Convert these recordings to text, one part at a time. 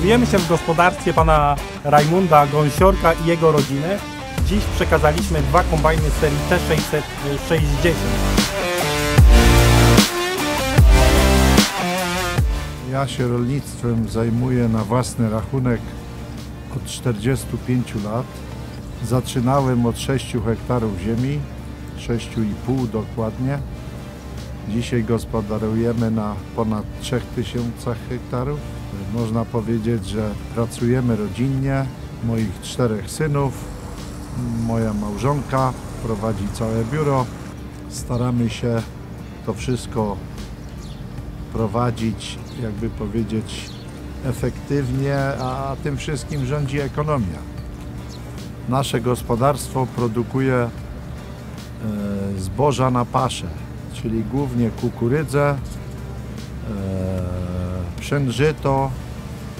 Znajdujemy się w gospodarstwie pana Rajmunda Gąsiorka i jego rodziny. Dziś przekazaliśmy dwa kombajny serii T660. Ja się rolnictwem zajmuję na własny rachunek od 45 lat. Zaczynałem od 6 hektarów ziemi, 6,5 dokładnie. Dzisiaj gospodarujemy na ponad 3000 hektarów. Można powiedzieć, że pracujemy rodzinnie. Moich 4 synów, moja małżonka prowadzi całe biuro. Staramy się to wszystko prowadzić, jakby powiedzieć, efektywnie, a tym wszystkim rządzi ekonomia. Nasze gospodarstwo produkuje zboża na paszę, czyli głównie kukurydzę, pszenżyto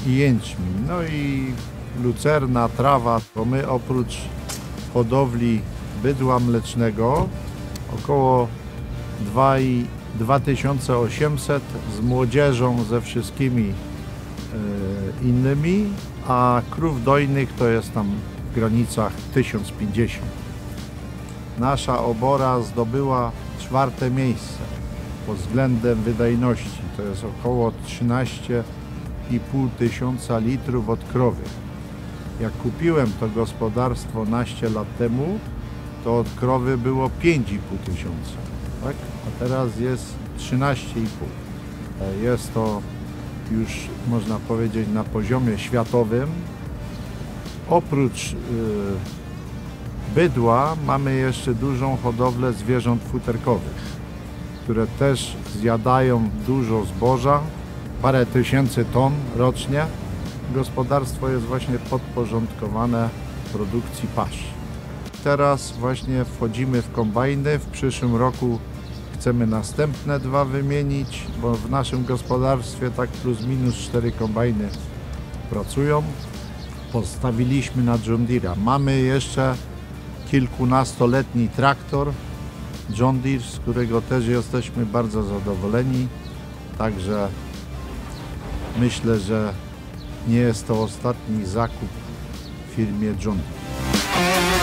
i jęczmień, no i lucerna, trawa. Bo my oprócz hodowli bydła mlecznego około 2800 z młodzieżą, ze wszystkimi innymi, a krów dojnych to jest tam w granicach 1050. Nasza obora zdobyła 4. miejsce pod względem wydajności, to jest około 13,5 tysiąca litrów od krowy. Jak kupiłem to gospodarstwo naście lat temu, to od krowy było 5,5 tysiąca, tak? A teraz jest 13,5. Jest to już, można powiedzieć, na poziomie światowym. Oprócz bydła mamy jeszcze dużą hodowlę zwierząt futerkowych, które też zjadają dużo zboża, parę tysięcy ton rocznie. Gospodarstwo jest właśnie podporządkowane produkcji pasz. Teraz właśnie wchodzimy w kombajny. W przyszłym roku chcemy następne dwa wymienić, bo w naszym gospodarstwie tak plus minus 4 kombajny pracują. Postawiliśmy na John Deere'a. Mamy jeszcze kilkunastoletni traktor John Deere, z którego też jesteśmy bardzo zadowoleni. Także myślę, że nie jest to ostatni zakup w firmie John Deere.